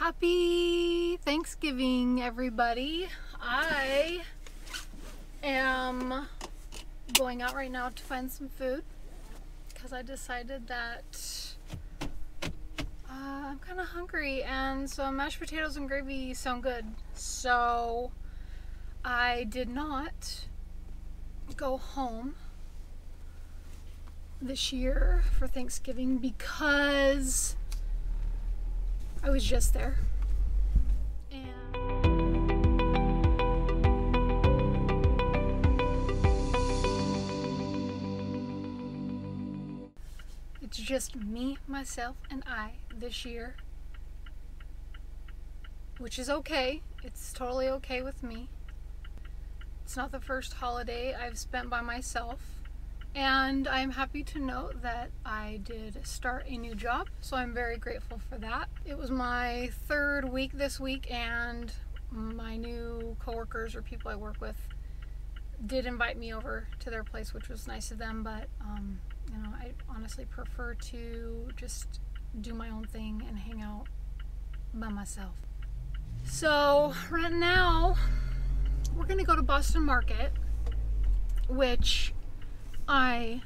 Happy Thanksgiving, everybody. I am going out right now to find some food because I decided that I'm kind of hungry, and so mashed potatoes and gravy sound good. So I did not go home this year for Thanksgiving because I was just there. And it's just me, myself, and I this year, which is okay. It's totally okay with me. It's not the first holiday I've spent by myself. And I'm happy to note that I did start a new job, so I'm very grateful for that. It was my third week this week, and my new coworkers or people I work with did invite me over to their place, which was nice of them, but you know, I honestly prefer to just do my own thing and hang out by myself. So right now we're gonna go to Boston Market, which I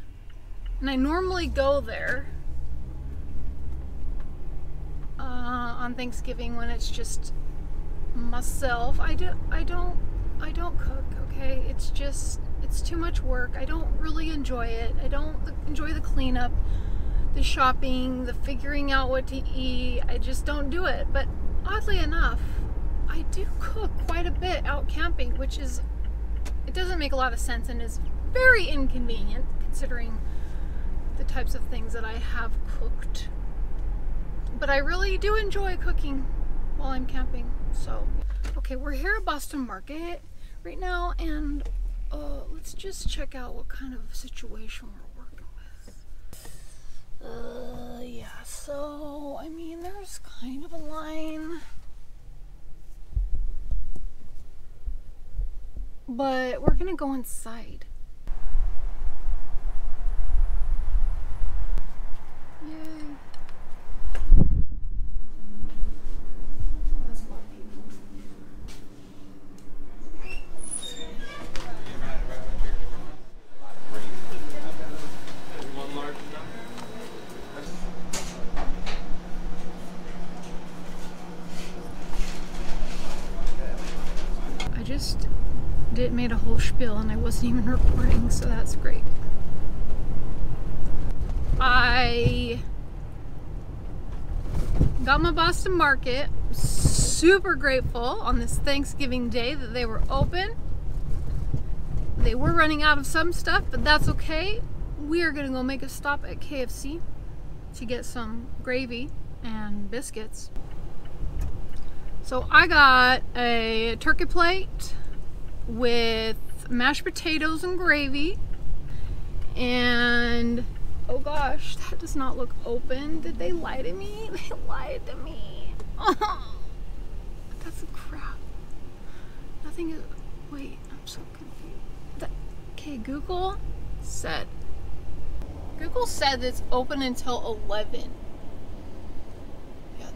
normally go there on Thanksgiving when it's just myself. I don't cook, okay? It's too much work. I don't really enjoy it. I don't enjoy the cleanup, the shopping, the figuring out what to eat. I just don't do it. But oddly enough, I do cook quite a bit out camping, which is, it doesn't make a lot of sense and is very inconvenient considering the types of things that I have cooked, but I really do enjoy cooking while I'm camping. So okay, we're here at Boston Market right now, and let's just check out what kind of situation we're working with. Yeah, so I mean, there's kind of a line, but we're gonna go inside. Yay. I just made a whole spiel and I wasn't even recording, so that's great. I got my Boston Market. Super grateful on this Thanksgiving day that they were open. They were running out of some stuff, but that's okay. We are gonna go make a stop at KFC to get some gravy and biscuits. So I got a turkey plate with mashed potatoes and gravy, and oh gosh, that does not look open. Did they lie to me? They lied to me. Oh, that's a crap. Nothing is, wait, I'm so confused. That, okay, Google said it's open until 11. Yeah,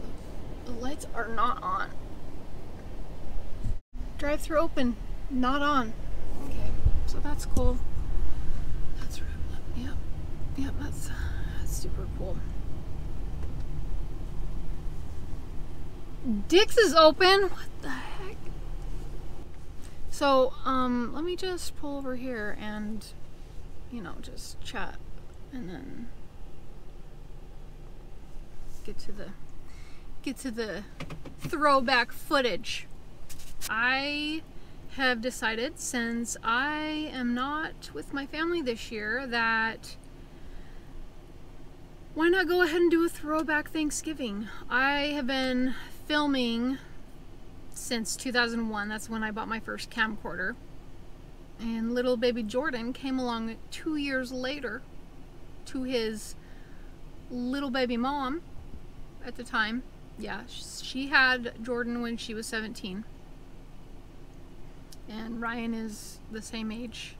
the lights are not on. Drive-through open, not on. Okay, so that's cool. That's right, yeah. Yeah, that's super cool. Dick's is open. What the heck? So, let me just pull over here and, you know, just chat and then get to the throwback footage. I have decided, since I am not with my family this year, that why not go ahead and do a throwback Thanksgiving? I have been filming since 2001. That's when I bought my first camcorder. And little baby Jordan came along 2 years later to his little baby mom at the time. Yeah, she had Jordan when she was 17. And Ryan is the same age.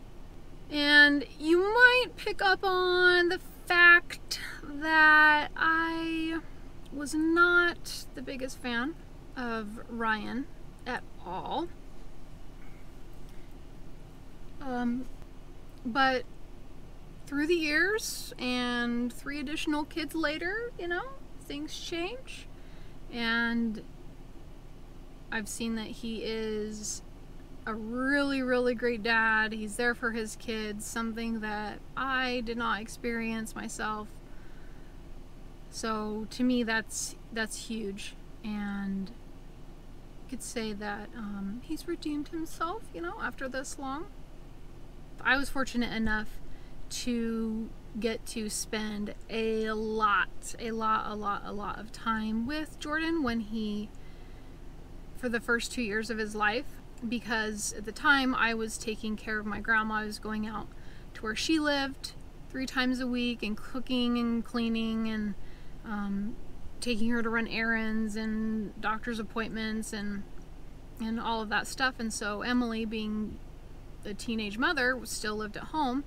And you might pick up on the fact that I was not the biggest fan of Ryan at all. But through the years and 3 additional kids later, you know, things change. And I've seen that he is a really, really great dad. He's there for his kids, something that I did not experience myself. So to me, that's huge. And you could say that he's redeemed himself, you know, after this long. I was fortunate enough to get to spend a lot of time with Jordan when he, for the first 2 years of his life, because at the time I was taking care of my grandma. I was going out to where she lived 3 times a week and cooking and cleaning and taking her to run errands and doctor's appointments and all of that stuff. And so Emily, being a teenage mother, still lived at home,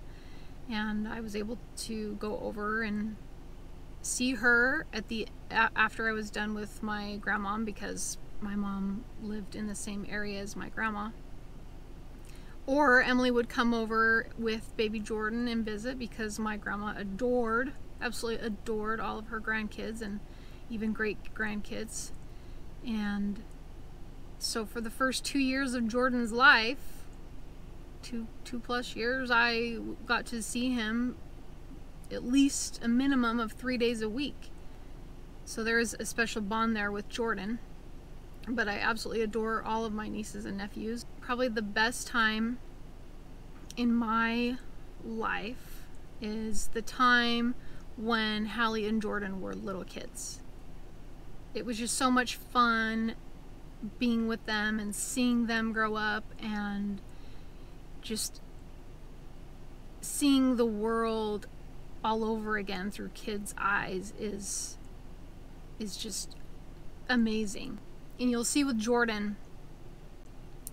and I was able to go over and see her after I was done with my grandma, because my mom lived in the same area as my grandma. Or Emily would come over with baby Jordan and visit, because my grandma adored, absolutely adored, all of her grandkids and even great-grandkids. And so for the first 2 years of Jordan's life, 2+ years, I got to see him at least a minimum of 3 days a week. So there is a special bond there with Jordan. But I absolutely adore all of my nieces and nephews. Probably the best time in my life is the time when Hallie and Jordan were little kids. It was just so much fun being with them and seeing them grow up and just seeing the world all over again through kids' eyes is just amazing. And you'll see with Jordan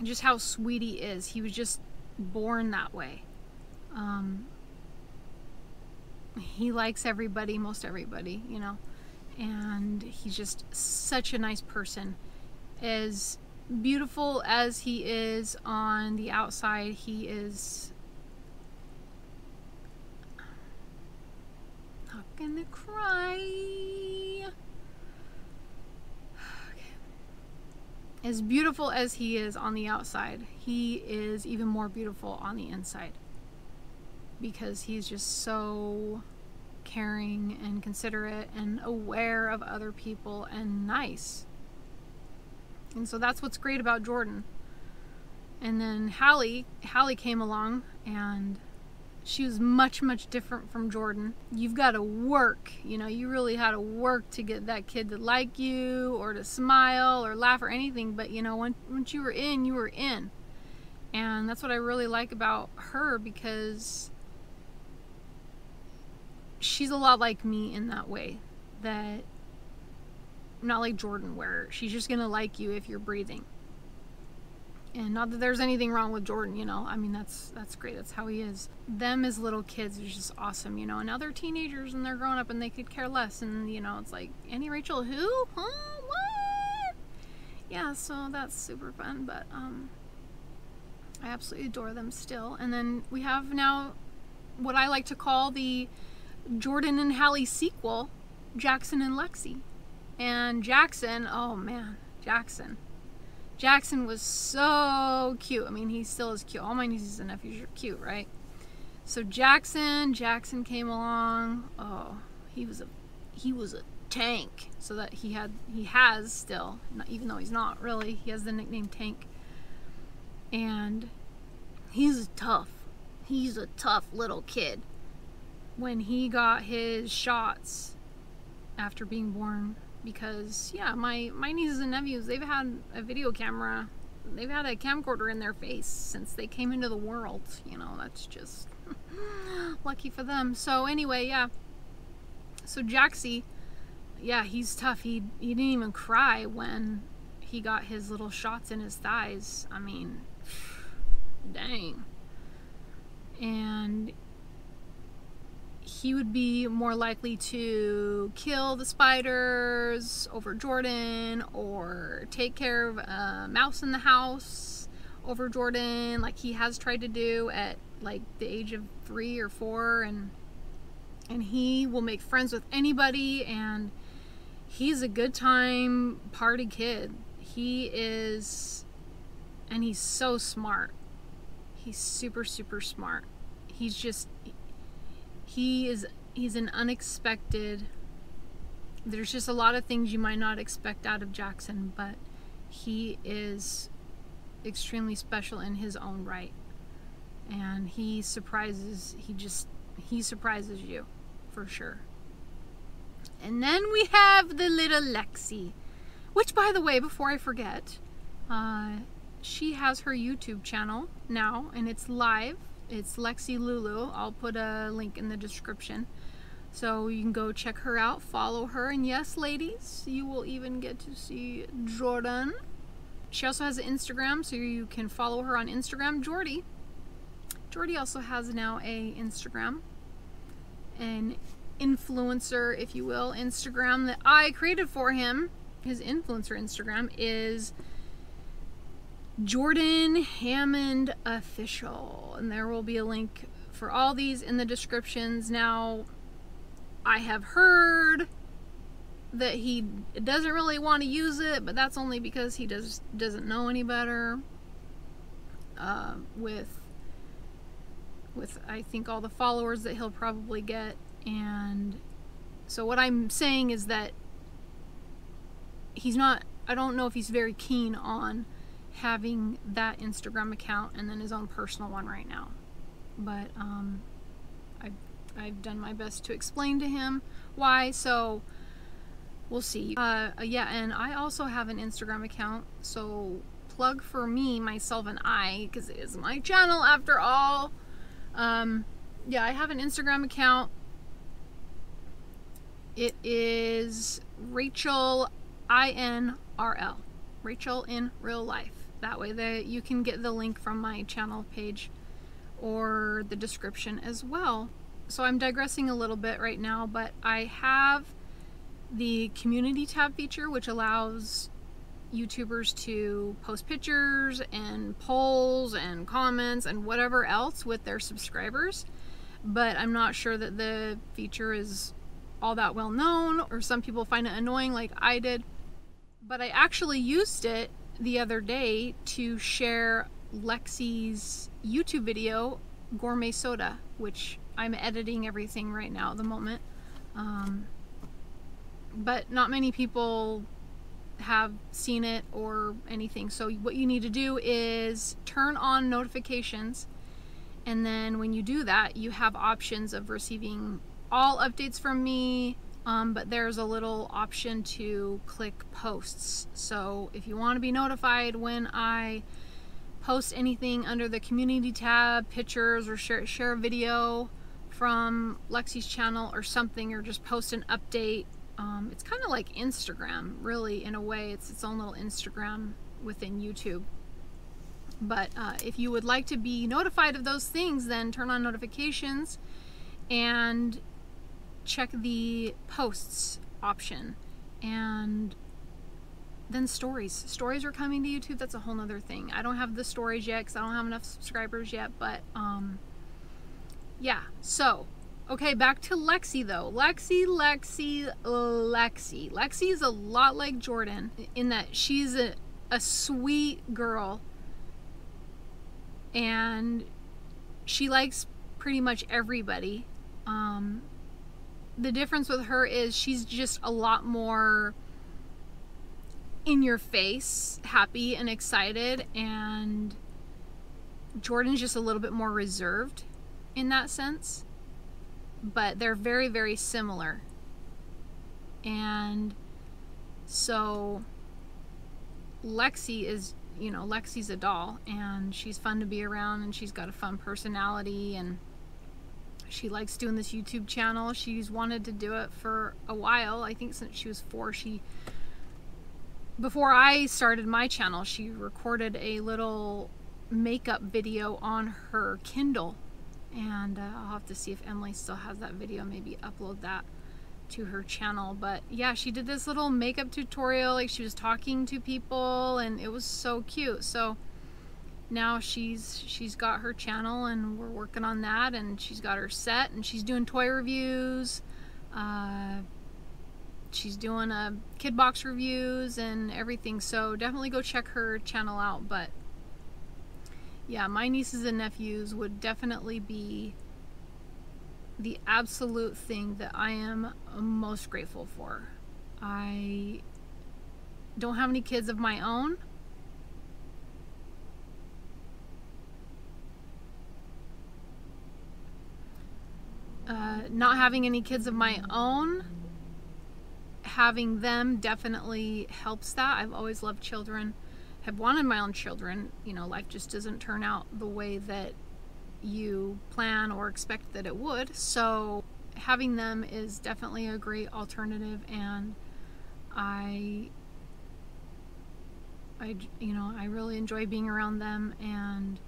just how sweet he is. He was just born that way. He likes everybody, most everybody, you know, and he's just such a nice person. As beautiful as he is on the outside, he is... I'm gonna cry. Okay. As beautiful as he is on the outside, he is even more beautiful on the inside, because he's just so caring and considerate and aware of other people and nice. And so that's what's great about Jordan. And then Hallie came along, and she was much different from Jordan. You've got to work, you know, you really had to work to get that kid to like you or to smile or laugh or anything. But you know, once you were in, you were in. And that's what I really like about her, because she's a lot like me in that way. That, not like Jordan, where she's just gonna like you if you're breathing. And not that there's anything wrong with Jordan, you know, I mean, that's great, that's how he is. Them as little kids is just awesome, you know. And now they're teenagers and they're grown up and they could care less. And you know, it's like, Annie Rachel who? Huh? What? Yeah, so that's super fun. But I absolutely adore them still. And then we have now what I like to call the Jordan and Hallie sequel, Jackson and Lexie. And Jackson, oh man, Jackson was so cute. I mean, he still is cute. All my nieces and nephews are cute, right? So Jackson came along. Oh, he was a tank. So that he has still, even though he's not really, he has the nickname Tank. And he's a tough little kid. When he got his shots after being born, because yeah, my nieces and nephews, they've had a video camera, they've had a camcorder in their face since they came into the world, you know. That's just lucky for them. So anyway, yeah, so Jaxie, yeah, he's tough. He didn't even cry when he got his little shots in his thighs. I mean, dang. And he would be more likely to kill the spiders over Jordan, or take care of a mouse in the house over Jordan, like he has tried to do at like the age of 3 or 4, and he will make friends with anybody, and he's a good time party kid. He is, and he's so smart. He's super, super smart. He's just, he's an unexpected, there's just a lot of things you might not expect out of Jackson, but he is extremely special in his own right. And he surprises, he surprises you, for sure. And then we have the little Lexie, which, by the way, before I forget, she has her YouTube channel now, and it's live. It's Lexie Lulu. I'll put a link in the description, so you can go check her out, follow her, and yes, ladies, you will even get to see Jordan. She also has an Instagram, so you can follow her on Instagram. Jordy also has now a Instagram, an influencer, if you will, Instagram that I created for him. His influencer Instagram is Jordan Hammond Official, and there will be a link for all these in the descriptions. Now, I have heard that he doesn't really want to use it, but that's only because he doesn't know any better. With I think all the followers that he'll probably get, and so what I'm saying is that he's not, I don't know if he's very keen on having that Instagram account and then his own personal one right now, but I've done my best to explain to him why, so we'll see. Yeah, and I also have an Instagram account, so plug for me, myself, and I, because it is my channel after all. Yeah, I have an Instagram account. It is Rachel INRL, Rachel in Real Life. That way that you can get the link from my channel page or the description as well. So I'm digressing a little bit right now, but I have the community tab feature, which allows YouTubers to post pictures and polls and comments and whatever else with their subscribers, but I'm not sure that the feature is all that well known, or some people find it annoying like I did. But I actually used it the other day to share Lexie's YouTube video, Gourmet Soda, which I'm editing everything right now at the moment, but not many people have seen it or anything. So what you need to do is turn on notifications, and then when you do that, you have options of receiving all updates from me, but there's a little option to click posts. So if you want to be notified when I post anything under the community tab, pictures, or share a video from Lexie's channel or something, or just post an update. It's kind of like Instagram, really, in a way. It's its own little Instagram within YouTube. But if you would like to be notified of those things, then turn on notifications and check the posts option, and then stories. Stories are coming to YouTube. That's a whole nother thing. I don't have the stories yet because I don't have enough subscribers yet, but yeah, so. Okay, back to Lexie though. Lexie. Lexie is a lot like Jordan in that she's a sweet girl, and she likes pretty much everybody. The difference with her is she's just a lot more in your face, happy and excited, and Jordan's just a little bit more reserved in that sense. But they're very, very similar. And so Lexie is, you know, Lexie's a doll, and she's fun to be around, and she's got a fun personality, and she likes doing this YouTube channel. She's wanted to do it for a while. I think since she was 4, before I started my channel, she recorded a little makeup video on her Kindle. and I'll have to see if Emily still has that video, maybe upload that to her channel. But yeah, she did this little makeup tutorial, like she was talking to people, and it was so cute. So now she's got her channel and we're working on that, and she's got her set and she's doing toy reviews, she's doing kid box reviews and everything, so definitely go check her channel out. But yeah, my nieces and nephews would definitely be the absolute thing that I am most grateful for. I don't have any kids of my own. Not having any kids of my own, having them definitely helps that. I've always loved children, have wanted my own children. You know, life just doesn't turn out the way that you plan or expect that it would, so having them is definitely a great alternative. And I you know, I really enjoy being around them, and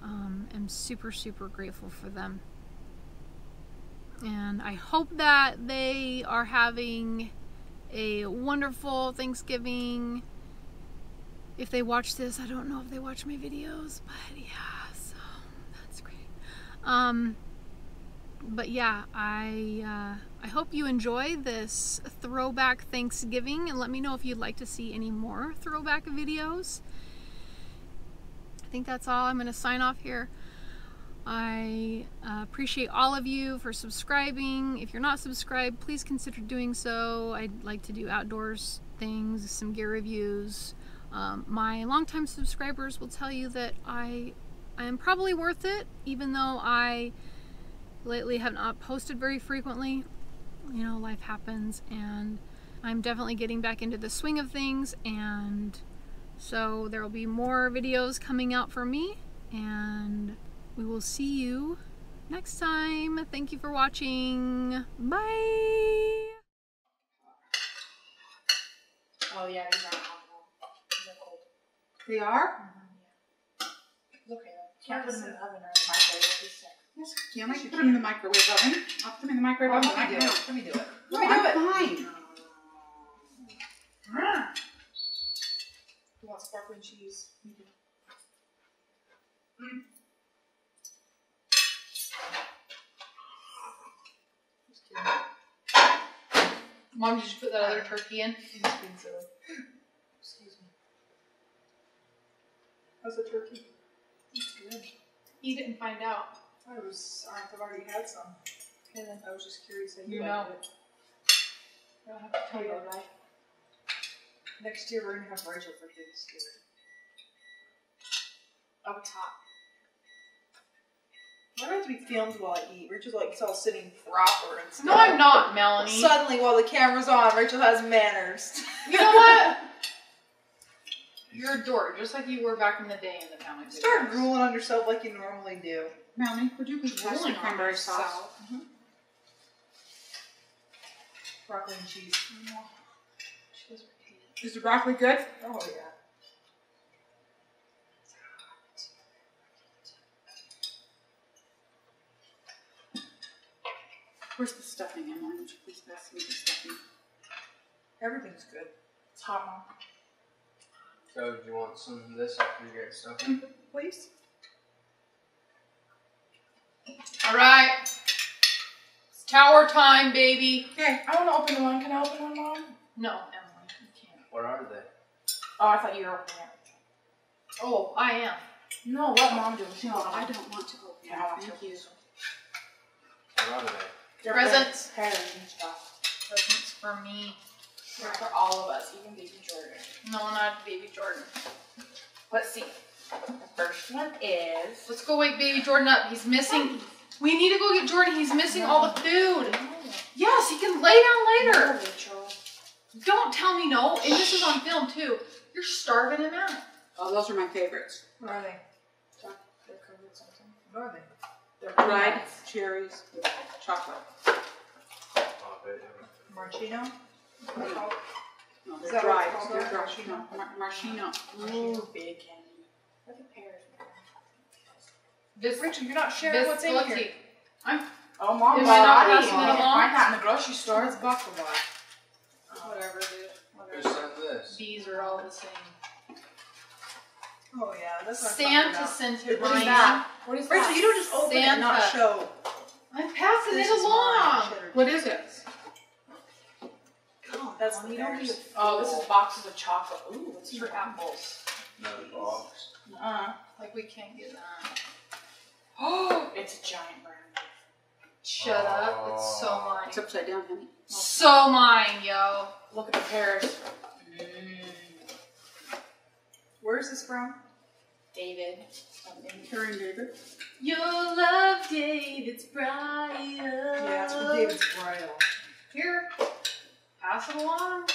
am super grateful for them. And I hope that they are having a wonderful Thanksgiving. If they watch this, I don't know if they watch my videos, but yeah. But yeah, I hope you enjoy this throwback Thanksgiving, and let me know if you'd like to see any more throwback videos. I think that's all. I'm going to sign off here. I appreciate all of you for subscribing. If you're not subscribed, please consider doing so. I'd like to do outdoors things, some gear reviews. My longtime subscribers will tell you that I am probably worth it, even though I lately have not posted very frequently. You know, life happens, and I'm definitely getting back into the swing of things, and so there will be more videos coming out for me, and we will see you next time. Thank you for watching. Bye! Oh yeah, these are alcohol. These are cold. They are? Can't put them in the oven or in the microwave. It'll be sick. Yes, you can. I should put them in the microwave oven. I'll put them in the microwave oven. Let me do it. Let me do it. Fine. You want sparkling cheese? Just kidding. Mom, did you put that other turkey in? Just being silly. Excuse me. How's the turkey? It's good. Eat it and find out. I've already had some. And I was just curious that you liked it. I don't have to tell you all that. Next year we're gonna have Rachel for Thanksgiving. Up top. I don't have to be filmed while I eat. Rachel's like all sitting proper and stuff. No, I'm not, Melanie. Suddenly, while the camera's on, Rachel has manners. You know what? You're a dork, just like you were back in the day in the family. Start ruling on yourself like you normally do. Melanie, would you please pass the cranberry sauce? Broccoli and cheese. She doesn't hate it. Is the broccoli good? Oh, yeah. Where's the stuffing, Emily? Would you please pass me the stuffing? Everything's good. It's hot, Mom. So, do you want some of this after you get stuffing? Please. Alright. It's tower time, baby. Okay, I want to open one. Can I open one, Mom? No, Emily, you can't. What are they? Oh, I thought you were opening it. Oh, I am. No, let Mom do it. No, I don't want to open it. Thank you. What are they? They're presents. Presents for me. They're for all of us, even baby Jordan. No, not baby Jordan. Let's see. The first one is... Let's go wake baby Jordan up. He's missing... We need to go get Jordan. He's missing all the food. No. Yes, he can lay down later. No, Rachel. Don't tell me no. And this is on film, too. You're starving him out. Oh, those are my favorites. What are they? They're covered in something. What are they? They're dried cherries with chocolate. Marchino? No, they're dried. They're maraschino. Maraschino. Bacon. Look at pears. This, Rachel, you're not sharing what's in here. Oh, Mom, am I not passing it along? Find that in the grocery store. It's buckled on. Whatever, dude. Who sent this? These are all the same. Oh, yeah. That's Santa sent it. What is that? What is that? Rachel, you don't just open it and not show. I'm passing it along. What is it? Oh, that's the bears. Oh, this is boxes of chocolate. Ooh, it's for apples. Another box. Like we can't get that. Oh, it's a giant brand. Shut up. It's so mine. It's upside down, honey. So mine, yo. Look at the pears. Where's this from? David. Karen David. Your love, David's bridal. Yeah, it's from David's bridal. Here. Pass it along.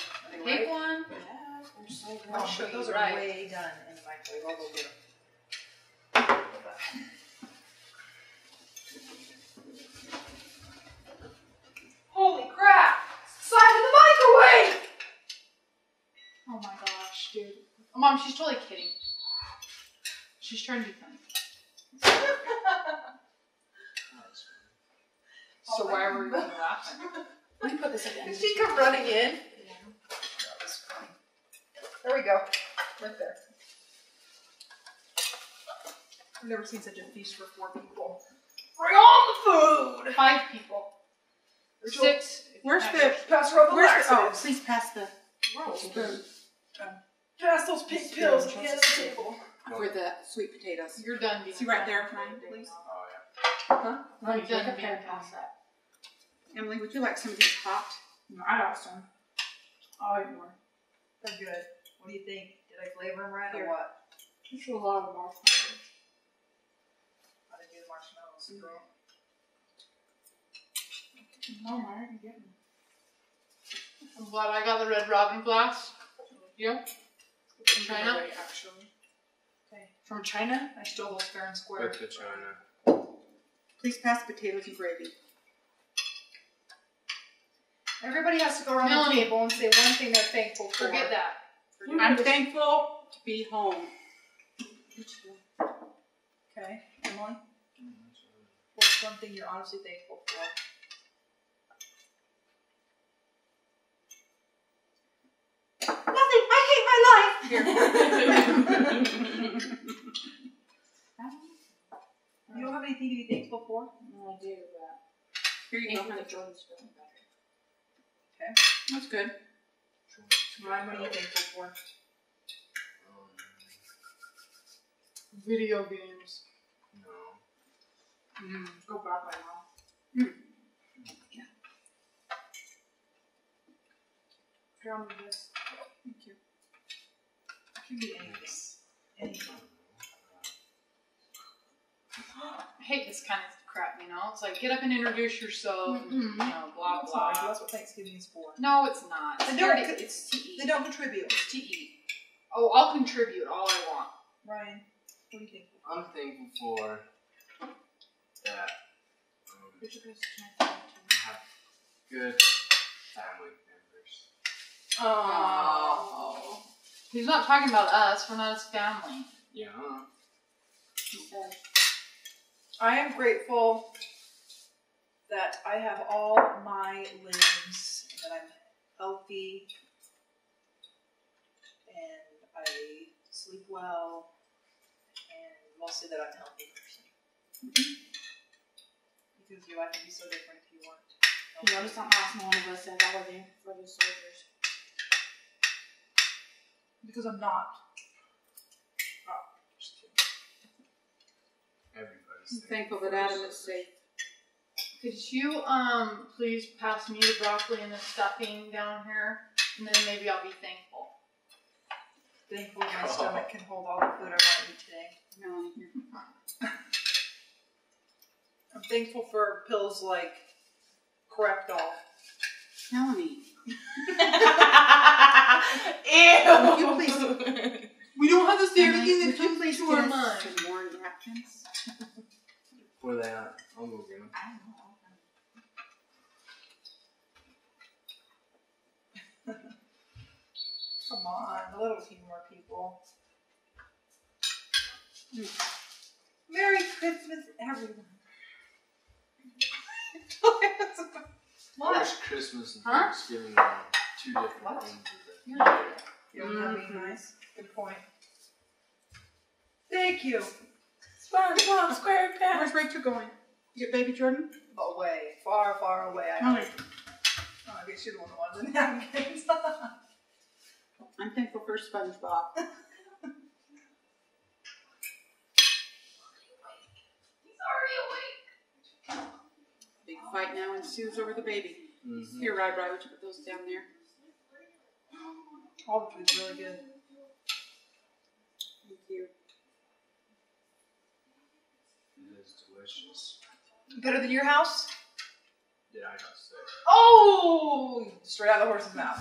Take one. Yeah, they're so good. Oh, sure. Those are way done in the microwave. I'll go get them. Holy crap! It's the size of the microwave! Oh my gosh, dude. Oh, Mom, she's totally kidding. She's trying to be funny. So why are we even laughing? Let me put this in. Did she come running in? Yeah. That was funny. There we go. Right there. I've never seen such a feast for 4 people. Bring on the food! 5 people. Rachel, 6. Where's the... Pass her on the laxatives. Oh, please pass the... Food. Pass those pink pills at the table. For the sweet potatoes. You're done. See right there, please. Oh, yeah. Huh? I'm done. Pass that. Emily, would you like some of these hot? No, I got some. I'll eat more. They're good. What do you think? Did I flavor them right or what? There's a lot of marshmallows. How to do the marshmallows, girl. No, I already get them. I'm glad I got the Red Robin glass. Yeah. It's from China? Way, actually. Okay. From China? I stole those fair and square. Back to China. Please pass potatoes and gravy. Everybody has to go around the table and say one thing they're thankful for. Forget that. I'm thankful to be home. Okay, Emily? What's one thing you're honestly thankful for? Nothing! I hate my life! Here. You don't have anything to be thankful for? No, I do. Here you go. Jordan's feeling better. Okay, that's good. Ryan, what are you thankful for? Video games. No. Go back by now. Yeah. Here, I'll move this. Thank you. It can be any of this. Anything. I hate this kind of crap, you know? It's like, get up and introduce yourself, and, you know, blah, blah. That's what Thanksgiving is for. No, it's not. It's to eat. They don't contribute. It's to eat. Oh, I'll contribute all I want. Ryan, what do you think? I'm thankful for that. I have good family members. Oh. He's not talking about us. We're not his family. Yeah. He said. I am grateful that I have all my limbs, that I'm healthy, and I sleep well, and mostly that I'm a healthy person. Because your life can be so different if you want. You notice how awesome one of us said I love you for the soldiers. Because I'm not. Oh, just kidding. Everybody. I'm thankful that Adam is safe. Could you please pass me the broccoli and the stuffing down here, and then maybe I'll be thankful. Thankful my stomach can hold all the food I want to eat today. No, I'm thankful for pills like Correctol. Melanie. Ew. You please. We don't have the same thing that comes place to our mind. Some more napkins. Where are they at? I'll go get them. I don't know. Come on, a little few more people. Merry Christmas, everyone. What? First Christmas and Thanksgiving are two different things. Yeah. That'd be nice. Good point. Thank you. SpongeBob SquarePants. Where's Rachel going? Your baby Jordan? Away. Far, far away. I know. Oh, I guess she's the one that wants the napkins. I'm thankful for SpongeBob. Big fight now ensues over the baby. Mm-hmm. Here, Rye, would you put those down there? All the food's really good. Thank you. It is delicious. Better than your house? Yeah, I got sick. Oh! Straight out of the horse's mouth.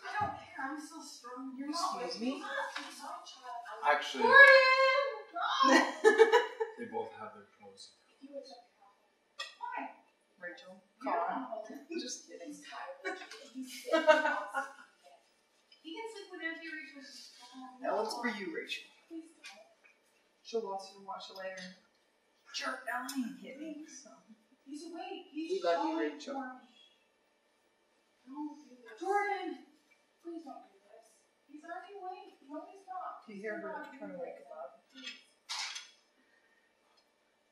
I don't care. I'm so strong. You're excuse me. Actually, they both have their clothes. Rachel, call him. Just kidding. That one's for you, Rachel. She'll watch it and watch it later. Jerk, Alan hit me. So. He's awake. He's we love you, Rachel. Jordan, please don't do this. He's already awake. You want me to stop? You hear her trying to wake him up.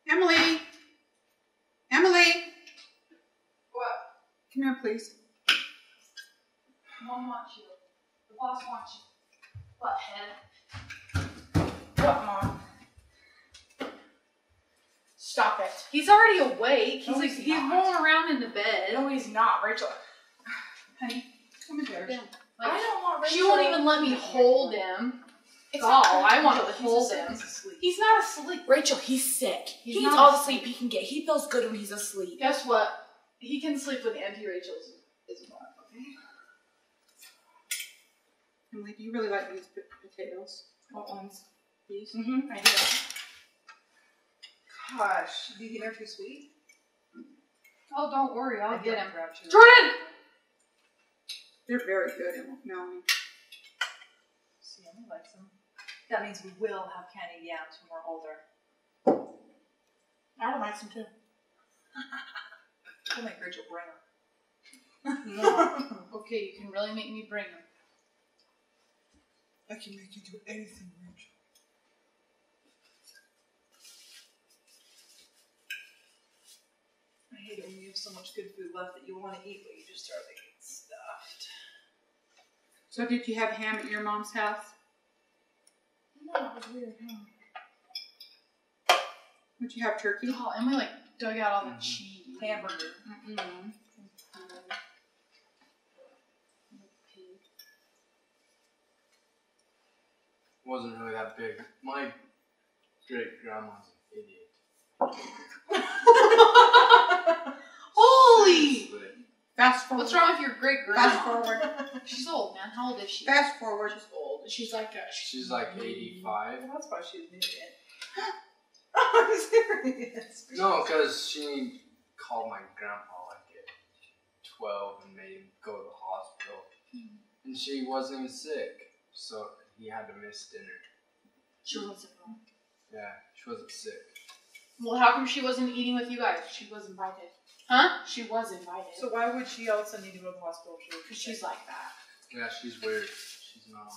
Emily! Emily! What? Come here, please. Mom wants you. The boss wants you. What, Hannah? What, Mom? Stop it. He's already awake. He's like, he's rolling around in the bed. No, he's not. Rachel. Honey, come in there. Yeah. Like, I don't want Rachel. She won't even let me hold him. Oh, I want to hold him. He's not asleep. Rachel, he's sick. He's all the sleep he can get. He feels good when he's asleep. Guess what? He can sleep with Auntie Rachel as well. Okay. Emily, do you really like these potatoes? What ones? These? Mm-hmm. I do. Gosh, do you think they're too sweet? Oh, don't worry. I'll get him. Jordan! They're very good, Melanie. See, Emily likes them. That means we will have candy yams when we're older. I would like some too. We'll make Rachel bring them. No. Okay, you can really make me bring them. I can make you do anything, Rachel. I hate it when you have so much good food left that you want to eat, but you just start to get stuffed. So did you have ham at your mom's house? No, it was weird, huh? Would you have turkey? Oh, and we like dug out all the cheese. Hamburger. Mm-mm. Wasn't really that big. My great grandma's an idiot. Holy! Fast forward. What's wrong with your great grandma? Fast forward. She's old, man. How old is she? Fast forward. She's old. She's like a, she's like 85. Well, that's why she's an idiot. I'm serious. No, because she called my grandpa like at 12 and made him go to the hospital, and she wasn't even sick, so he had to miss dinner. She wasn't wrong. Yeah, she wasn't sick. Well, how come she wasn't eating with you guys? She was invited. Huh? She was invited. So why would she also need to go to the hospital? Because she's like that. Yeah, she's weird. She's not on the...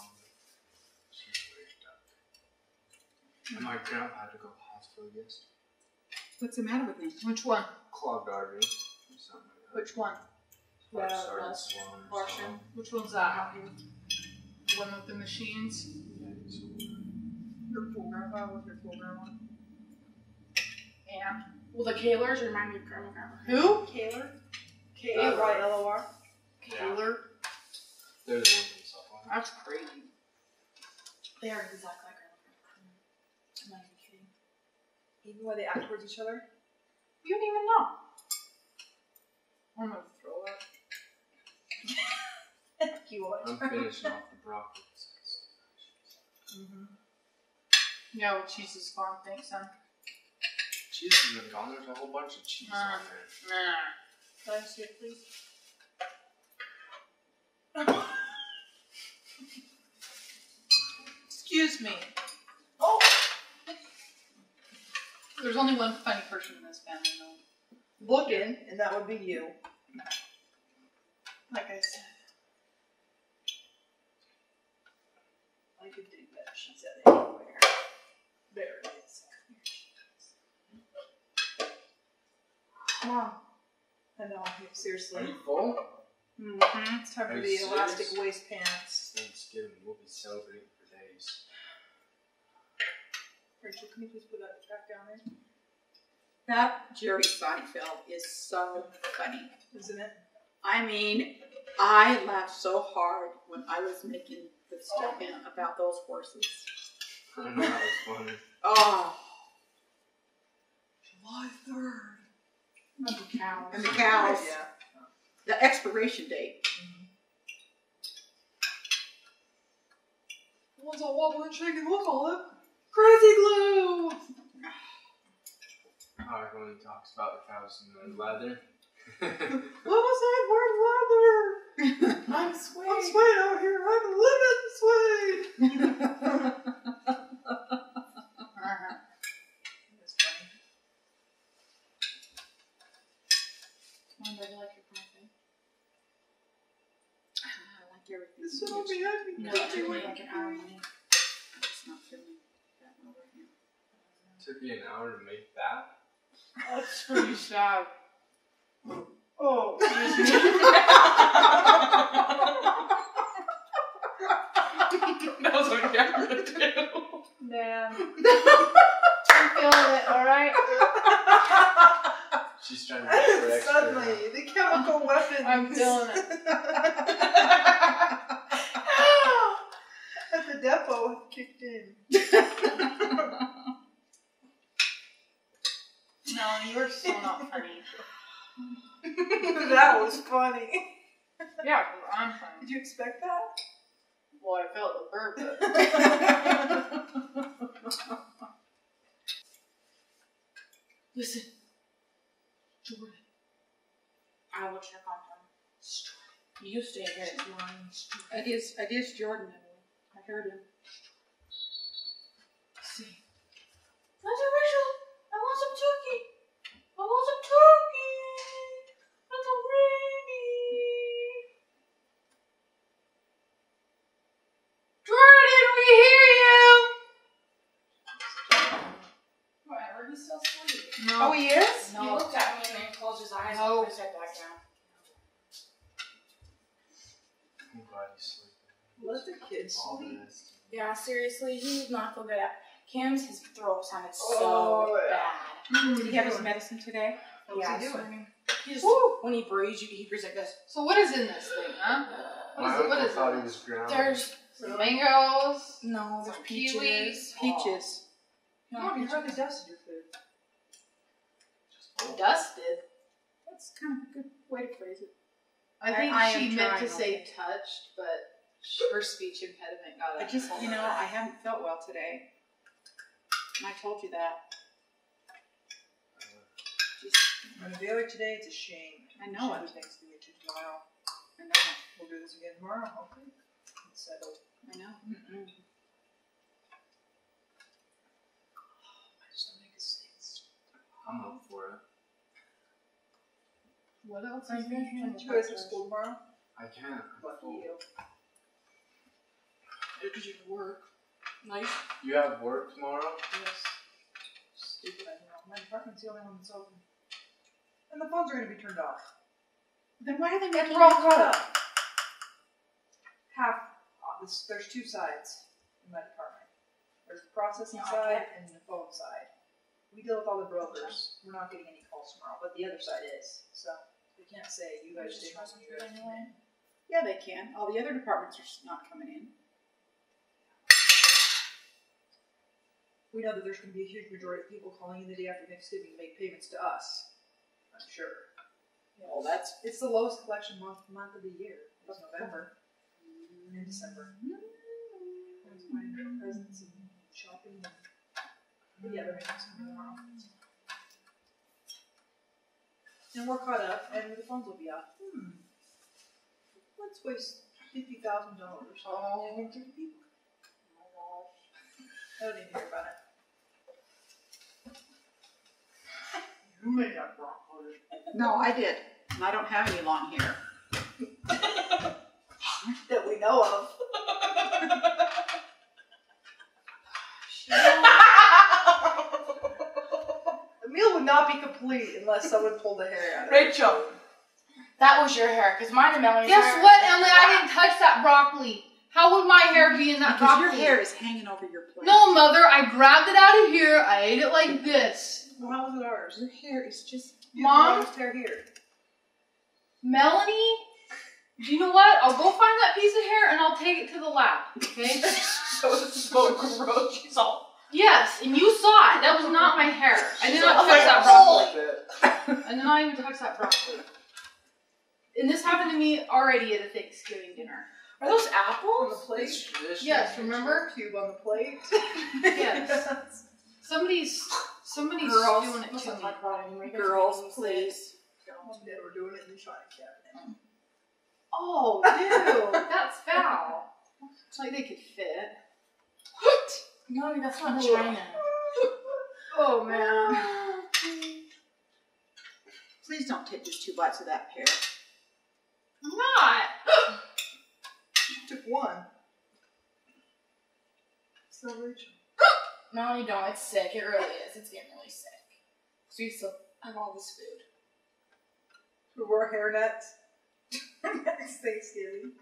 She's weird. And my grandpa had to go to the hospital yesterday. What's the matter with me? Which one? Clogged artery. Something like that. Which one? Abortion. Which one's that? The one with the machines? Yeah, it's your full grandpa with your full grandma? Yeah. Well, the Kalers remind me of Grandma. Who? Kaler. K-A-Y-L-O-R. Kaler. They're the ones themselves. That's crazy. They are exactly like Grandma. I'm not even kidding. Even when they act towards each other? You don't even know. I'm gonna throw up. I'm finishing off the broccoli. Mm-hmm. No, cheese is gone, thanks, son. Cheese is even gone. There's a whole bunch of cheese on there. Can I see it, please? Excuse me. Oh! There's only one funny person in this family, though. Looking, and that would be you. Like I said. I could do that. She's at anywhere. There it is. Here she is. Mom. I know, seriously. Are you full? Mm-hmm. It's time for the elastic waist pants. Thanksgiving, we'll be celebrating for days. Rachel, can you please put that back down there? That Jerry Seinfeld is so funny. Isn't it? I mean, I laughed so hard when I was making the statement about those horses. I don't know, that was funny. Oh. July 3rd. And the cows. And the cows. Yeah. The expiration date. Mm-hmm. The one's all wobbling and shaking. Look, Olive. Crazy glue! Our only talks about the cows and the leather. What was that word, leather? I'm swayed. I'm swayed out here. I'm living swayed. That's funny. Come on, baby, like your coffee. I like everything. This will be happy. No, I only like an hour in it. I'm just not feeling that well right now. It took me an hour to make that. That's pretty sad. Oh, excuse me. That was on camera too. Damn. I'm feeling it, alright? She's trying to make it extra. Suddenly, the chemical weapons. I'm feeling it. At the depot, kicked in. No, you were so not funny. That was funny. Yeah, because I'm funny. Did you expect that? Well, I felt the burp. But... Listen, Jordan. I will check on him. Jordan. You stay here. It is Jordan. I heard him. See. That's a Rachel. I want some turkey. I want some turkey. Little Brady. Jordan, we hear you. Whatever, he's still asleep. No. Oh, he is? No. He looked at me and then closed his eyes and put his head back down. I'm glad he's sleeping. Let the kids sleep. Yeah, seriously, he did not feel good at Kim's. His throat sounded so bad. Mm-hmm. Did he have his medicine today? Yeah, he doing? He just, when he breathes, he breathes like this. So what is in this thing, huh? What is it? Thought he was grounded. There's mangoes. No, there's peaches. Peaches. Oh, you hardly dusted your food. Just dusted? That's kind of a good way to phrase it. I think she meant to say touched, but her speech impediment got it. I haven't felt well today. And I told you that. I'm gonna do it today. It's a shame. I know it. Next week to tomorrow. I know it. We'll do this again tomorrow. Hopefully, it's settled. I know. Mm-hmm. Oh, my stomach is I'm up for it. What else? Can you guys go to school tomorrow? I can. Lucky you. Did you work? Nice. You have work tomorrow? Yes. Stupid. I know. My department's the only one that's open. And the phones are going to be turned off. Then why are they making it caught up? There's two sides in my department. There's the processing side and the phone side. We deal with all the brokers. We're not getting any calls tomorrow, but the other side is. So we can't say you guys didn't come in. Yeah, they can. All the other departments are not coming in. We know that there's going to be a huge majority of people calling in the day after Thanksgiving to make payments to us. I'm sure. Yes. Well, it's the lowest collection month of the year. It was November and December. That was my presents and shopping. But yeah, they're making some tomorrow. And we're caught up, and the phones will be off. Let's waste $50,000 on 30 people. Oh my gosh. I don't even hear about it. Who made that broccoli? No, I did. And I don't have any long hair. That we know of. The meal would not be complete unless someone pulled the hair out of it. Rachel, that was your hair, because mine and Melanie's hair. Guess what, Emily? I didn't touch that broccoli. How would my hair be in that broccoli? Because your hair is hanging over your plate. No, Mother, I grabbed it out of here. I ate it like this. Well, how was it ours? Your hair is just... Mom? Hair here. Melanie? You know what? I'll go find that piece of hair and I'll take it to the lab, okay? That was so gross. She's all... Yes, and you saw it. That was not my hair. I did not touch that broccoli. I did not even touch that broccoli. And this happened to me already at a Thanksgiving dinner. Are those apples? On the plate? Yes, remember? Cube on the plate? Yes. Somebody's girls, doing it to me. Girls, please. They were doing it in the china cabinet. Oh, dude, that's foul. It's like they could fit. What? No, that's not china. Oh, man. Please don't take just two bites of that pear. I'm not. Took one. So Rachel. No, you don't. It's sick. It really is. It's getting really sick. So you still have all this food. We wore hair nets for next Thanksgiving.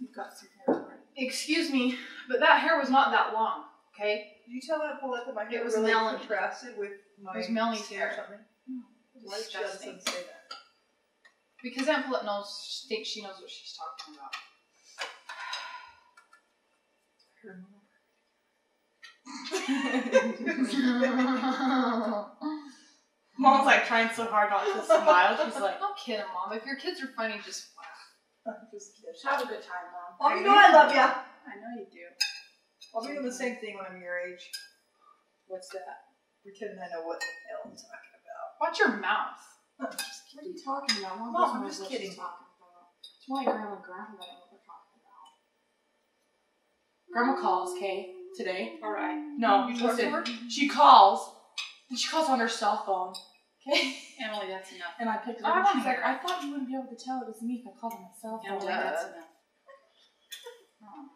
You've got some hair. Excuse me, but that hair was not that long, okay? Did you tell that Paulette that my hair was really contrasted with my hair or something? No, why did she say that? Because Aunt Paulette thinks she knows what she's talking about. Mom's like trying so hard not to smile. She's like, "Don't kid him, Mom. If your kids are funny, just laugh. Just kidding. Have a good time, Mom. Mom, you know I love you. I know you do. I'll be doing the same thing when I'm your age. What's that? Pretending I know what the hell I'm talking about. Watch your mouth. What are you talking about, Mom? Mom, I'm just kidding. It's my grandma and grandpa that I know what they're talking about. Grandma calls, okay, today. All right. No, you listen. She calls. And she calls on her cell phone. Okay? Emily, that's enough. And I picked it up and she's like, I thought you wouldn't be able to tell it was me if I called on my cell phone. Emily, that's enough. Oh,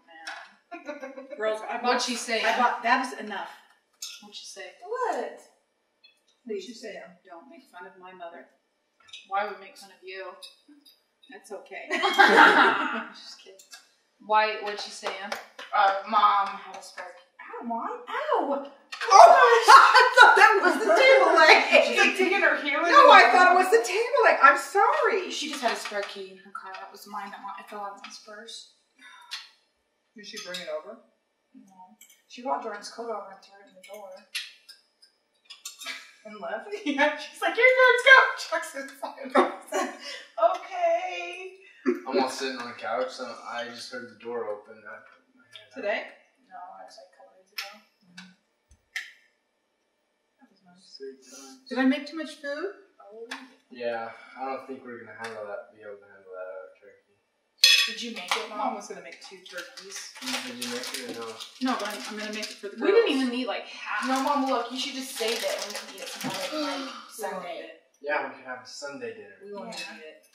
man. Girls, what'd she say? That was enough. What'd she say? What? Please, you say, don't make fun of my mother. Why would I make fun of you? That's okay. Just kidding. Why? What'd she say, Em? Mom had a spark. Ow, Mom! Ow! Oh my God! I thought that was the table leg. She's like digging her heel. No, I thought it was the table leg. I'm sorry. She just had a spare key in her car. That was mine. I fell out of my spurs. Did she bring it over? No. She brought Jordan's coat over and threw it in the door. And left? Yeah, she's like, here, Jordan's coat! Chucks inside. Okay. I'm all sitting on the couch, so I just heard the door open. Today? No, I was like, did I make too much food? Yeah, I don't think we're gonna handle that. Be able to handle that out of turkey. Did you make it? Mom was gonna make two turkeys. Did you make it or no? No, but I'm gonna make it for the girls. We didn't even need like half. No, Mom, look, you should just save it and we can eat it tomorrow, like Sunday. Yeah, we can have a Sunday dinner. We won't eat it.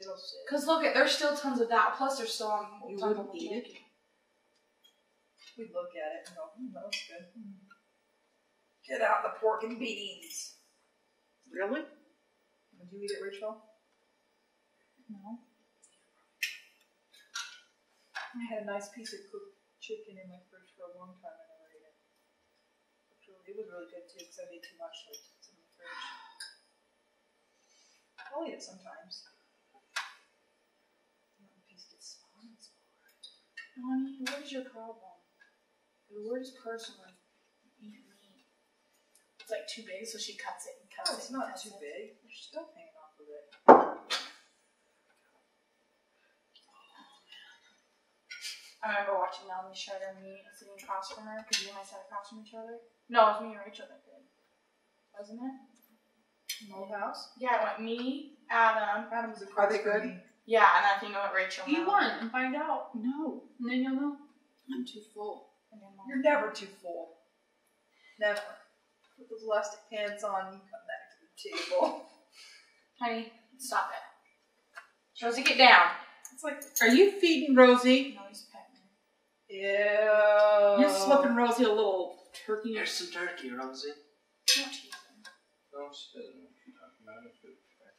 It'll sit. Cause look, there's still tons of that. Plus, there's still you wouldn't eat it. We look at it and go, that looks good. Get out the pork and beans. Really? Would you eat it, Rachel? No. I had a nice piece of cooked chicken in my fridge for a long time and I never ate it. It was really good too because I made too much so it was in the fridge. I'll eat it sometimes. The piece gets smaller and smaller. Bonnie, what is your problem? The word is personal. It's like too big, so she cuts it and cuts it. No, it's not too big. You're still hanging off of it. I remember watching Melanie Schroeder and me sitting across from her because you and I sat across from each other. No, it was me and Rachel that did, wasn't it? In the old house? Yeah, it went me, Adam. Adam was across. Are they good? Me. Yeah, and I think it went Rachel. You won and find out. No, and then you'll know. I'm too full. You're never too full. Never. Put those elastic pants on, you come back to the table. Honey, stop it. Rosie, get down. It's like, are you feeding Rosie? No, he's petting her. Ew. You're slipping Rosie a little turkey. Here's some turkey, Rosie. Don't eat them. No, she doesn't.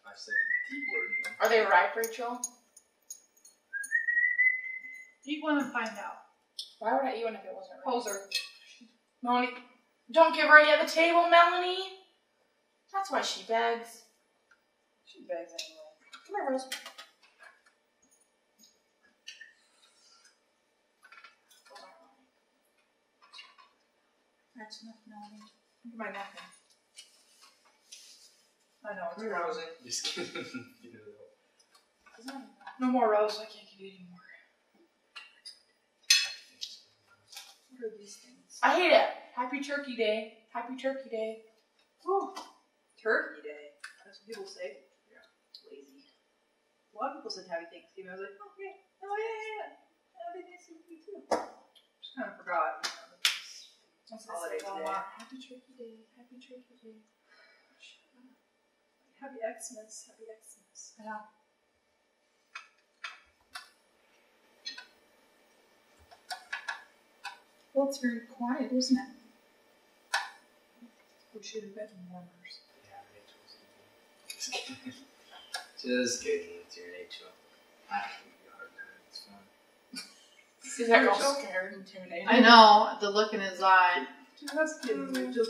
I said the D word. Are they ripe, Rachel? Eat one and find out. Why would I eat one if it wasn't ripe? Poser. Melanie, don't give her any at the table, Melanie. That's why she begs. She begs anyway. Come here, Rose. That's enough, Melanie. Look at my napkin. I know, it's Rosie. Just kidding. No more Rose, I can't give you any more. What are these things? I hate it. Happy Turkey Day. Happy Turkey Day. Whew. Turkey Day. That's what people say. Yeah. Lazy. A lot of people said Happy Thanksgiving. I was like, oh, yeah. Oh, yeah. Happy Thanksgiving too. Just kind of forgot. It's holiday today. Happy Turkey Day. Happy Turkey Day. Happy Xmas, happy Xmas. Yeah. Well, it's very quiet, isn't it? We should have gotten warmers. Yeah, Rachel's good. Just kidding, it's your Rachel. I think you are good, it's fun. See that girl scared and intimidated? I know, the look in his eye. Just kidding, Rachel.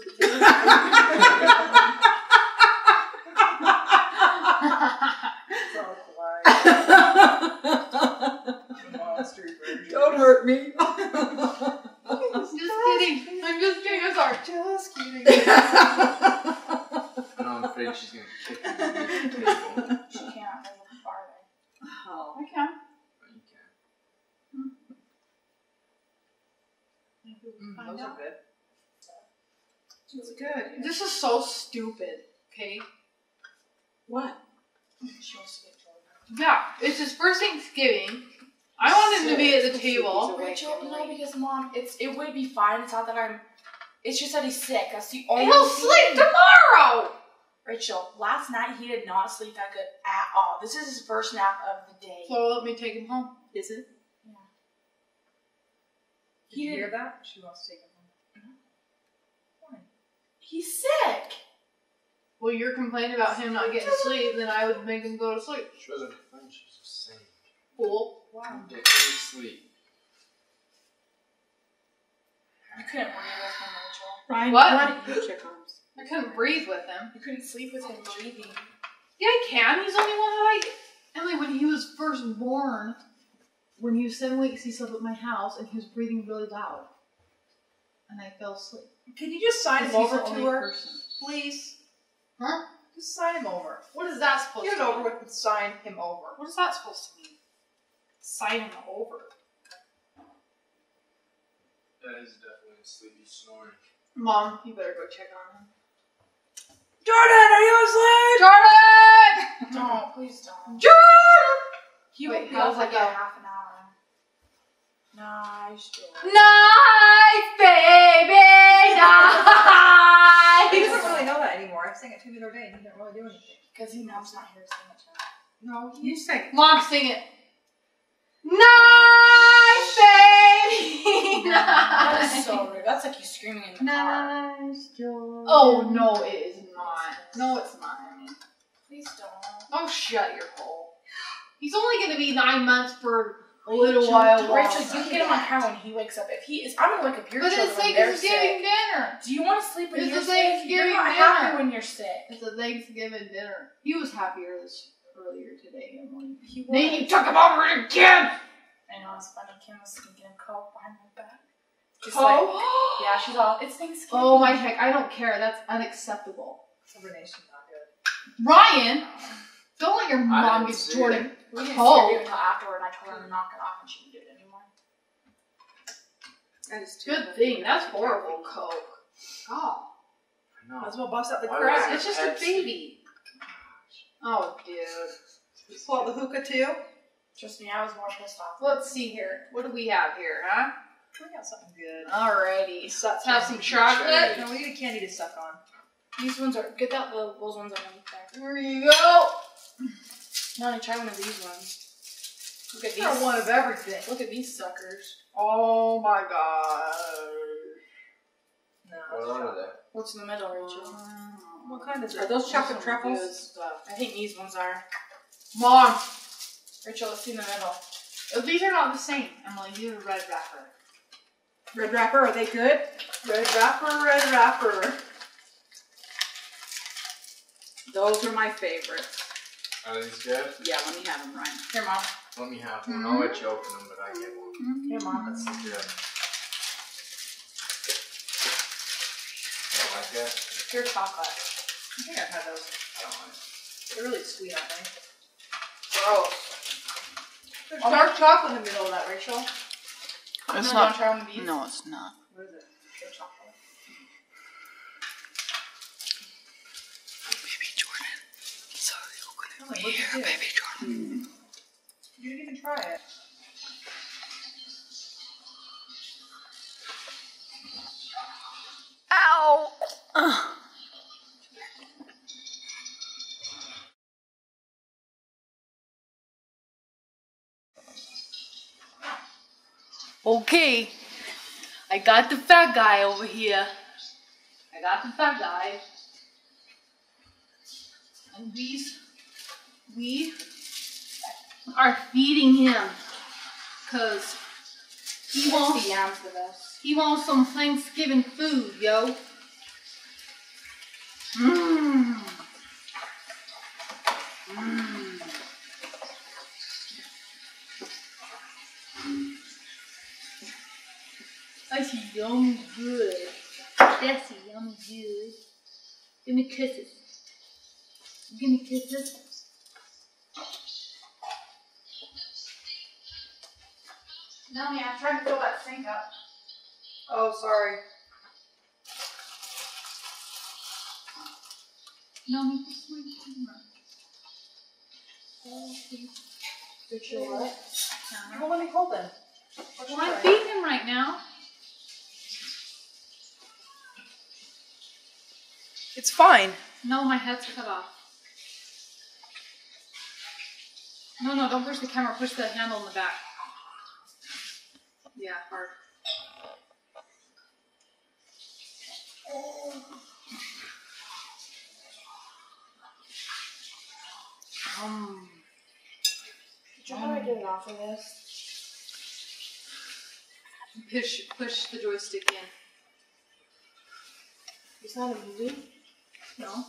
Don't hurt me. Just kidding. I'm just kidding. I'm sorry. Just kidding. No, I'm afraid she's going to kick me off the table. She can't. I look farther. Oh. I can. Oh, you can. Mm-hmm. Those are good. Those are good. Yeah. This is so stupid. Okay. What? She wants to get Jordan. Yeah, it's his first Thanksgiving. I want him to be at the table. Rachel, no, because Mom, it would be fine. It's not that I'm. It's just that he's sick. That's the only. He'll sleep tomorrow. Rachel, last night he did not sleep that good at all. This is his first nap of the day. So let me take him home. Is it? Yeah. Did you hear that? She wants to take him home. Why? He's sick. Well, you're complaining about him not getting sleep, then I would make him go to sleep. She wasn't complaining, she was just saying. Cool. Wow. Get to sleep. You couldn't breathe with him, Rachel. Ryan, what? I couldn't breathe with him. You couldn't sleep with him breathing. Yeah, I can. He's the only one that Emily, when he was first born, when he was 7 weeks, he slept at my house, and he was breathing really loud. And I fell asleep. Can you just sign him over to her? Person. Please. Huh? Just sign him over. What is that supposed to mean? Get it over with and sign him over. What is that supposed to mean? Sign him over. That is definitely a sleepy snoring. Mom, you better go check on him. Jordan, are you asleep? Jordan! Don't, please don't. Jordan! He wait, how's like a half an hour. Nice, Jordan. Nice, baby! Nice! He doesn't really know that anymore. I sang it to him the other day and he didn't really do anything. Because he knows not here to sing it to him. No, you sang it. Mom, sing it. Nice, baby! Nice. That is so rude. That's like you screaming in the car. Nice, Jordan. Oh, no, it is not. No, it's not, I mean. Please don't. Oh, shut your hole. He's only going to be 9 months for a little while. Rachel, you can get him on camera when he wakes up. If he is, I'm going to wake up your children when they're sick. But it's Thanksgiving dinner. Do you want to sleep when you're sick? You're not happy when you're sick. It's a Thanksgiving dinner. He was happier this year. Earlier today, Emily. Then you took him over again! I know, it's funny. Kim was sneaking a Coke behind my back. Just like, yeah, she's all, it's Thanksgiving. Oh my heck, I don't care. That's unacceptable. Renee's not good. Ryan! Don't let your mom get Jordan Coke. We didn't see her until afterward, and I told her to knock it off, and she didn't do it anymore. That is too good thing. That's horrible Coke. God. I know. Might as well bust out the cracks. It's just a baby. Oh, dude. Just pull out the hookah, too? Trust me, I was more pissed off. Let's see here. What do we have here, huh? We got something good. Alrighty. Let's have some chocolate. No, we need a candy to suck on. These ones are good. That those ones are back. There you go. Now I try one of these ones. Look at these. I got one of everything. Look at these suckers. Oh my gosh. No. What are they? What's in the middle, Rachel? What kind of? Are those chocolate truffles? I think these ones are. Mom. Rachel, let's see in the middle. Oh, these are not the same. Emily, these are red wrapper. Red wrapper, are they good? Red wrapper, red wrapper. Those are my favorites. Are these good? Yeah, let me have them, Ryan. Here, Mom. Let me have one. I'll let you open them, but I get one. Here, Mom. That's so good. I like that. Pure chocolate. I think I've had those. I don't like it. They're really sweet, aren't they? Gross. There's dark chocolate in the middle of that, Rachel. It's not. Try one of these? No, it's not. What is it? Pure chocolate. Baby Jordan. Sorry, I'm going to be here, baby Jordan. You didn't even try it. Ow! Okay, I got the fat guy over here. I got the fat guy. And we are feeding him because he wants some Thanksgiving food, yo. Mmm. Mmm. That's yum good. That's yum good. Give me kisses. Give me kisses. Melanie, I'm trying to fill that sink up. Oh, sorry. Melanie, this is my camera. Oh, please. Did you what? Well, let me hold them. Well, I'm feeding him right now. It's fine. No, my head's cut off. No, no, don't push the camera. Push the handle in the back. Yeah, hard. Do you know how to get it off of this? Push the joystick in. Is that a movie? No.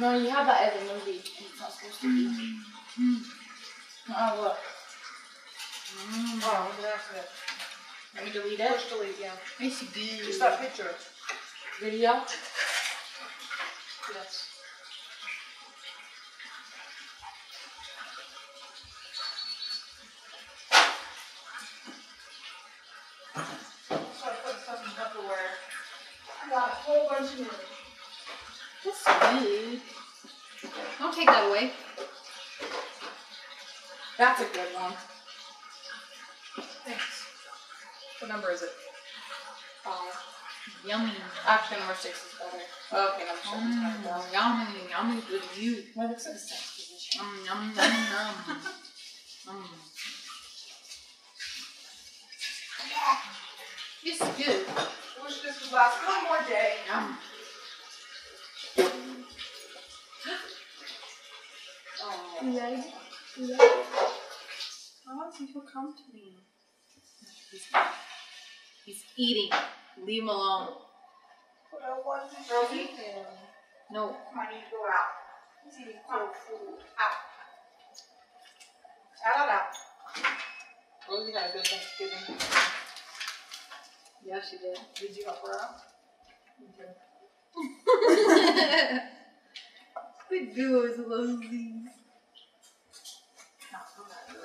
No, you have that as a movie. It's not supposed to be. Oh, look. Oh, look at that shit. Let me delete it? Push delete, yeah. It's good. Just that picture. Video? Yes. So I put stuff in Tupperware. I got a whole bunch of movies. That's good. Don't take that away. That's a good one. Thanks. What number is it? 5. Yummy. Actually, number 6 is better. Oh, okay, number 7 is better. Yummy, yummy, good you. That looks like a sex position. Yum, yum, yum. It's good. I wish this would last one more day. Yum. You like it? I want him to come to me. He's eating. Leave him alone. But I want him to eat him. No. I need to go out. He's eating cold food. Out. Shout out. Rosie got a good Thanksgiving. Yeah, she did. Did you help her out? Squid goes lonely.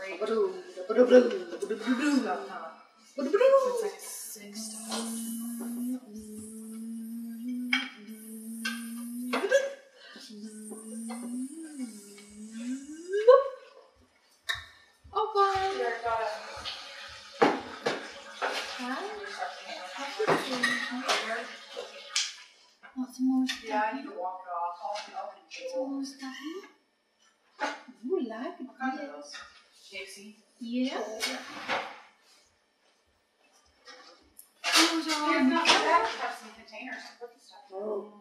It's like a I need to walk it off. It's almost done. You like it? What kind of those? KFC? Yeah. They're not bad to have some containers to put the stuff in. Oh.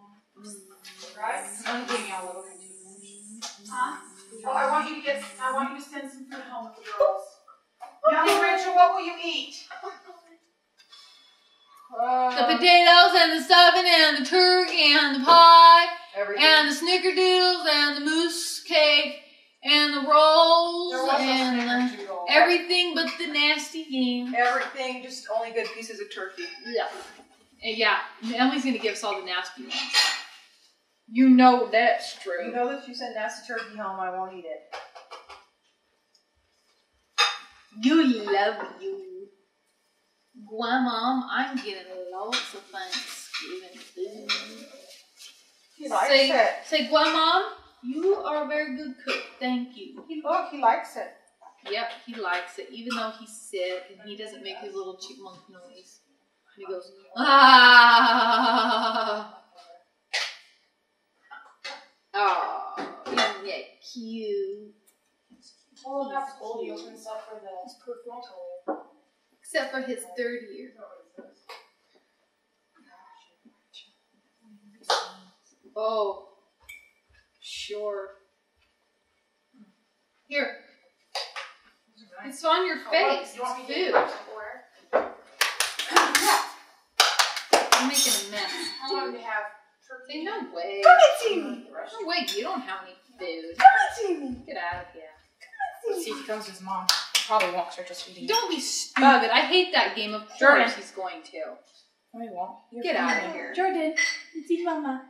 Right? I'm getting out little containers. Huh? Oh, I want you to send some food home with the girls. Now, Rachel, what will you eat? The potatoes and the stuffing and the turkey and the pie and the snickerdoodles and the mousse cake and the rolls and everything but the nasty game. Everything, just only good pieces of turkey. Yeah. And yeah, Emily's going to give us all the nasty ones. You know that's true. You know that if you send nasty turkey home, I won't eat it. You love you. Why, Mom? I'm getting lots of Thanksgiving food. He likes it. Say, why, Mom? You are a very good cook. Thank you. Look, he likes it. Yep, he likes it. Even though he's sick and he doesn't make his little chipmunk noise. He goes, ah. Oh, isn't that cute? Oh, that's old. He opens up for the perfect toy. Except for his third year. Oh, sure. Here. It's on your face. It's food. I'm making a mess. I want to have turkey. No way. Come and see me. No way. You don't have any food. Come and see me. Get out of here. Come and see me. Let's see if he comes with Mom. Probably won't start just eating. Don't be stupid. I hate that game. Of course he's going to. No, he won't. Get out of here. Jordan, let's see Mama.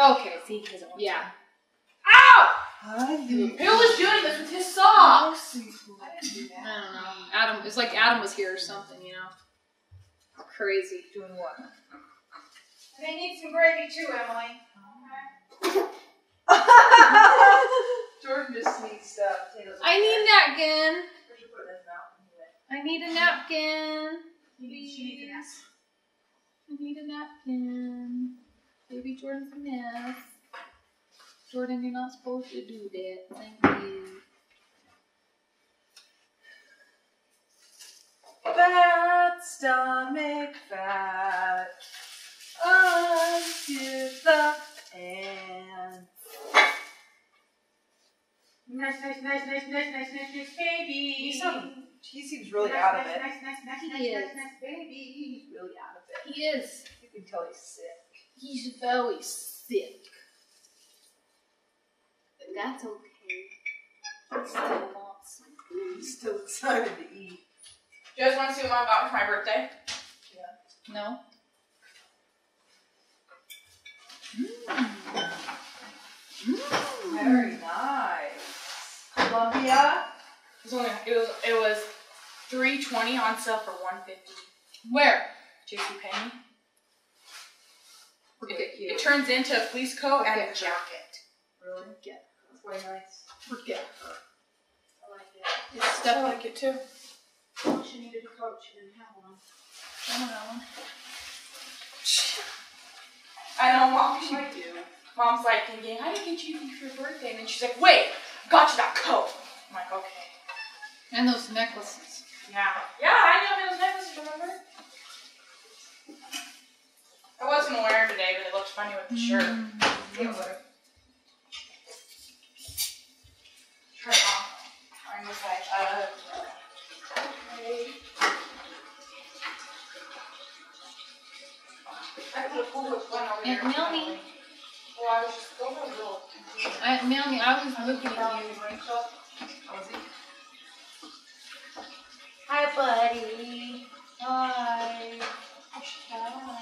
Okay. See, he doesn't want to. Yeah. Ow! Who was doing this with his socks? I didn't do that. I don't know. Adam, it's like Adam was here or something, you know? Crazy. Doing what? They need some gravy too, Emily. Okay. Jordan just needs potatoes. I need napkin. I need a napkin. Please. I need a napkin. Baby Jordan's a mess. Jordan, you're not supposed to do that. Thank you. Fat stomach fat. Undo the hand. Nice, baby. He seems really out of it. Nice, baby. He's really out of it. He is. You can tell he's sick. He's very sick. But that's okay. He still wants some food. He's still excited to eat. Do you guys want to see what Mom got for my birthday? Yeah. No? Very nice. Columbia. It was $3.20 on sale for $1.50. Where? JCPenney. It turns into a fleece coat and a jacket. Really? Yeah. That's way nice. Forget her. I like it. It's stuff I like it too. She needed a coat. She didn't have one. I don't know. I know, Mom. She might do. Mom's like thinking, I didn't get you anything for your birthday, and then she's like, wait. Got you that coat. I'm like, okay. And those necklaces. Yeah. Yeah, I know those necklaces, remember? I wasn't wearing them today, but it looked funny with the shirt. It was like, turn it off. I was like, okay. I could have pulled this one over there. And Melanie. Well, I was just going a little. Melanie, I was looking at you. Hi, buddy. Hi. Hi.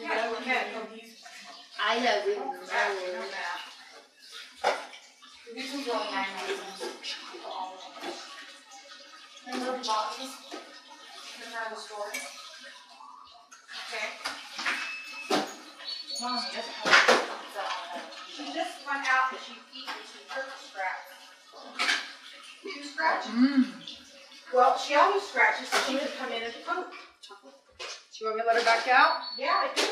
Yeah, had no yeast. I have it. This is what I have. And little bottles. They're out of the store. Okay. Mom, that's how she just went out and she eats and she took the scraps. She was scratching. Well, she always scratches, so she would come in and poke. Do you want me to let her back out? Yeah, I do.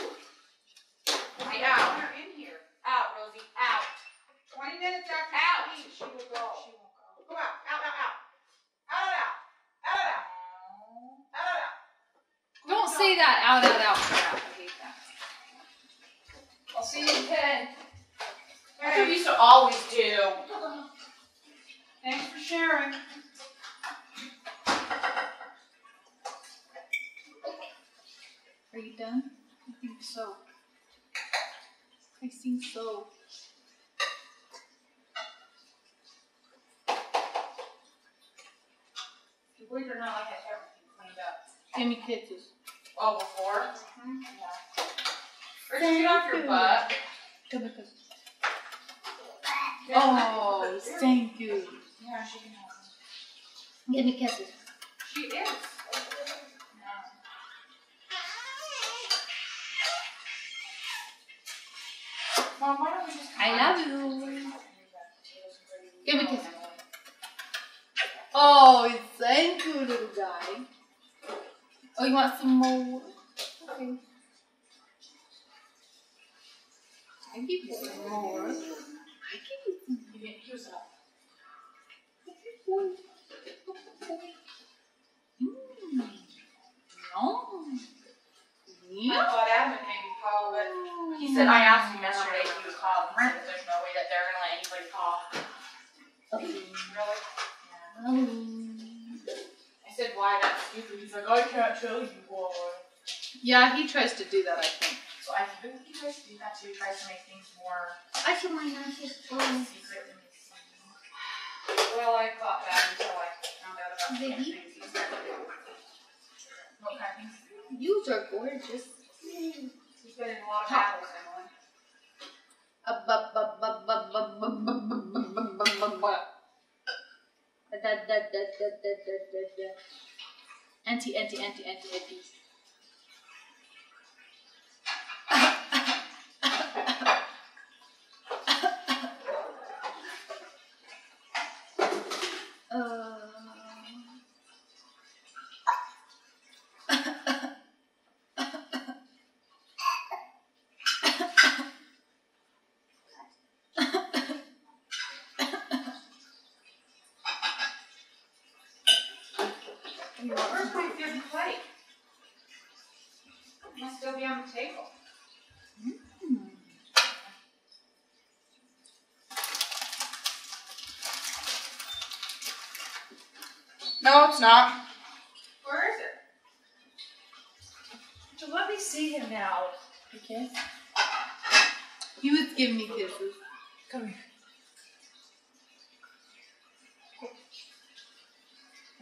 Okay, out. Let her in here. Out, Rosie. Out. 20 minutes after out. She will go. She won't go. Go out. Out, out, out. Out, out, out. Out, out, out. Out. Don't say that. Out, out, out. I hate that. I'll see you in 10. That's what we used to always do. Thanks for sharing. Are you done? I think so. I think so. Believe it or not, I had everything cleaned up. Any kitchens? Oh, before? Mm-hmm. Yeah. Or get off your butt. Come here. Oh, thank you. Yeah, she can help me. Give me kisses. She is. Mom, why don't we just come love you. Give me kisses. Oh, thank you, little guy. Oh, you want some more? Okay. I give you some more. No. I thought Adam and maybe Paul would. He said I asked him yesterday if he would call them. There's no way that they're gonna let anybody call. Really? Yeah. I said why? That's stupid. He's like, I can't tell you why. Yeah, he tries to do that, I think. So I think he tries to do that too. He tries to make things more. I feel my knife is going. Well, I thought that until I found out about the things he said. What kind of things? You are gorgeous. You've been in a lot of battles, Emily. Anti. No, it's not. Where is it? So let me see him now. A kiss? He was giving me kisses. Come here.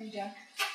Are you done?